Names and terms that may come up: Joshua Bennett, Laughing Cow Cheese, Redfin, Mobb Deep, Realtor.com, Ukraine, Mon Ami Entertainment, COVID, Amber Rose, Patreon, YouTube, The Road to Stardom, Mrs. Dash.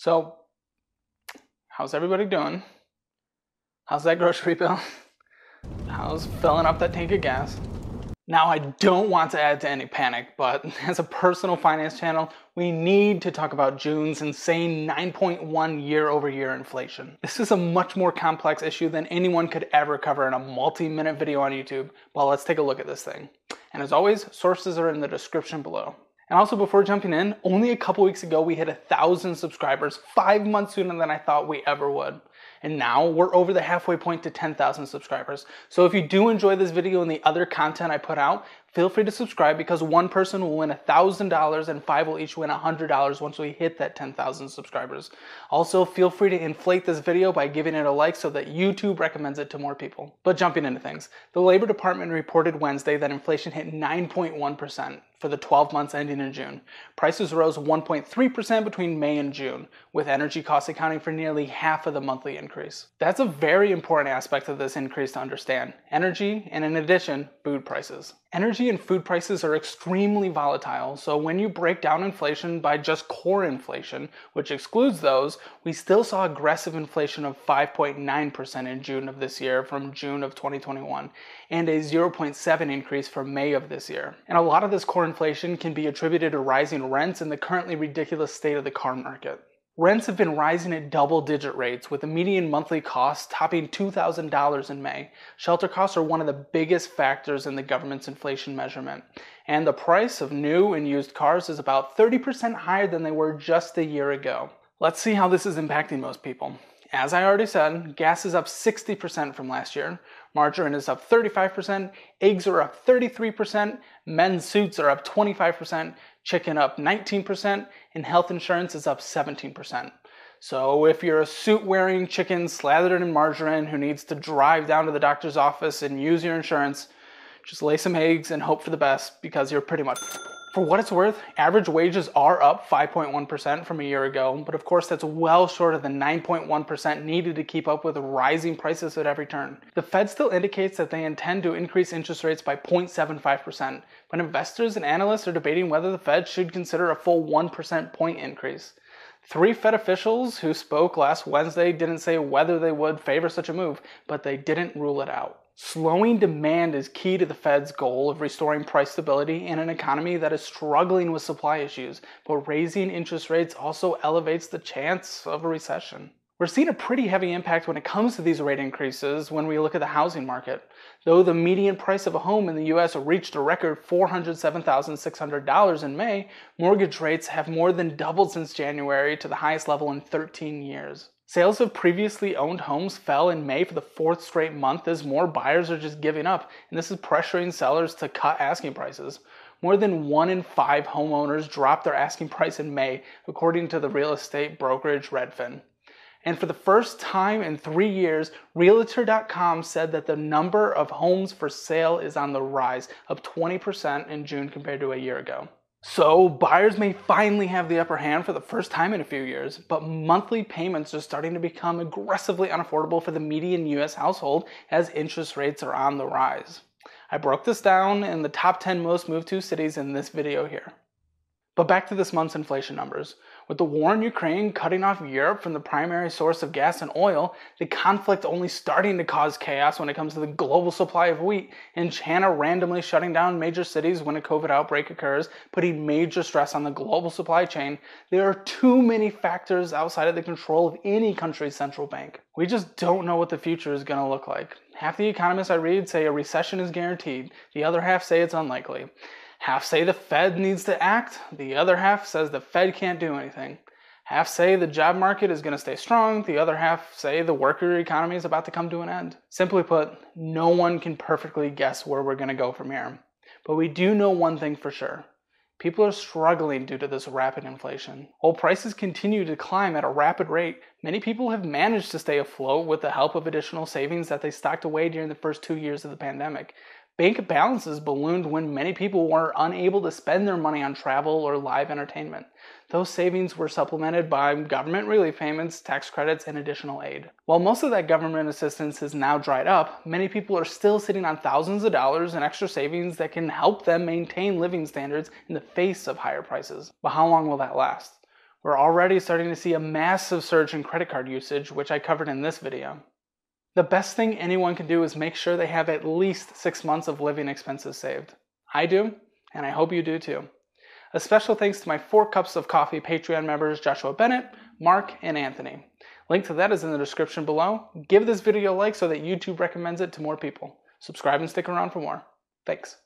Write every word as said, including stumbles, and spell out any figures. So, how's everybody doing? How's that grocery bill? How's filling up that tank of gas? Now, I don't want to add to any panic, but as a personal finance channel, we need to talk about June's insane nine point one year-over-year inflation. This is a much more complex issue than anyone could ever cover in a multi-minute video on YouTube, but let's take a look at this thing. And as always, sources are in the description below. And also, before jumping in, only a couple weeks ago we hit a thousand subscribers, five months sooner than I thought we ever would. And now we're over the halfway point to ten thousand subscribers. So if you do enjoy this video and the other content I put out, feel free to subscribe, because one person will win one thousand dollars and five will each win one hundred dollars once we hit that ten thousand subscribers. Also, feel free to inflate this video by giving it a like so that YouTube recommends it to more people. But jumping into things, the Labor Department reported Wednesday that inflation hit nine point one percent for the twelve months ending in June. Prices rose one point three percent between May and June, with energy costs accounting for nearly half of the monthly increase. That's a very important aspect of this increase to understand: energy, and in addition, food prices. Energy and food prices are extremely volatile, so when you break down inflation by just core inflation, which excludes those, we still saw aggressive inflation of five point nine percent in June of this year from June of twenty twenty-one, and a zero point seven percent increase from May of this year. And a lot of this core inflation can be attributed to rising rents and the currently ridiculous state of the car market. Rents have been rising at double-digit rates, with the median monthly cost topping two thousand dollars in May. Shelter costs are one of the biggest factors in the government's inflation measurement, and the price of new and used cars is about thirty percent higher than they were just a year ago. Let's see how this is impacting most people. As I already said, gas is up sixty percent from last year, margarine is up thirty-five percent, eggs are up thirty-three percent, men's suits are up twenty-five percent, chicken up nineteen percent, and health insurance is up seventeen percent. So if you're a suit-wearing chicken slathered in margarine who needs to drive down to the doctor's office and use your insurance, just lay some eggs and hope for the best, because you're pretty much... For what it's worth, average wages are up five point one percent from a year ago, but of course that's well short of the nine point one percent needed to keep up with rising prices at every turn. The Fed still indicates that they intend to increase interest rates by zero point seven five percent, but investors and analysts are debating whether the Fed should consider a full one percent point increase. Three Fed officials who spoke last Wednesday didn't say whether they would favor such a move, but they didn't rule it out. Slowing demand is key to the Fed's goal of restoring price stability in an economy that is struggling with supply issues, but raising interest rates also elevates the chance of a recession. We're seeing a pretty heavy impact when it comes to these rate increases when we look at the housing market. Though the median price of a home in the U S reached a record four hundred seven thousand six hundred dollars in May, mortgage rates have more than doubled since January to the highest level in thirteen years. Sales of previously owned homes fell in May for the fourth straight month as more buyers are just giving up, and this is pressuring sellers to cut asking prices. More than one in five homeowners dropped their asking price in May, according to the real estate brokerage Redfin. And for the first time in three years, Realtor dot com said that the number of homes for sale is on the rise, up twenty percent in June compared to a year ago. So buyers may finally have the upper hand for the first time in a few years, but monthly payments are starting to become aggressively unaffordable for the median U S household as interest rates are on the rise. I broke this down in the top ten most moved to cities in this video here. But back to this month's inflation numbers. With the war in Ukraine cutting off Europe from the primary source of gas and oil, the conflict only starting to cause chaos when it comes to the global supply of wheat, and China randomly shutting down major cities when a COVID outbreak occurs, putting major stress on the global supply chain, there are too many factors outside of the control of any country's central bank. We just don't know what the future is going to look like. Half the economists I read say a recession is guaranteed, the other half say it's unlikely. Half say the Fed needs to act, the other half says the Fed can't do anything. Half say the job market is going to stay strong, the other half say the worker economy is about to come to an end. Simply put, no one can perfectly guess where we're going to go from here. But we do know one thing for sure. People are struggling due to this rapid inflation. While prices continue to climb at a rapid rate, many people have managed to stay afloat with the help of additional savings that they stocked away during the first two years of the pandemic. Bank balances ballooned when many people were unable to spend their money on travel or live entertainment. Those savings were supplemented by government relief payments, tax credits, and additional aid. While most of that government assistance has now dried up, many people are still sitting on thousands of dollars in extra savings that can help them maintain living standards in the face of higher prices. But how long will that last? We're already starting to see a massive surge in credit card usage, which I covered in this video. The best thing anyone can do is make sure they have at least six months of living expenses saved. I do, and I hope you do too. A special thanks to my Four Cups of Coffee Patreon members Joshua Bennett, Mark, and Anthony. Link to that is in the description below. Give this video a like so that YouTube recommends it to more people. Subscribe and stick around for more. Thanks.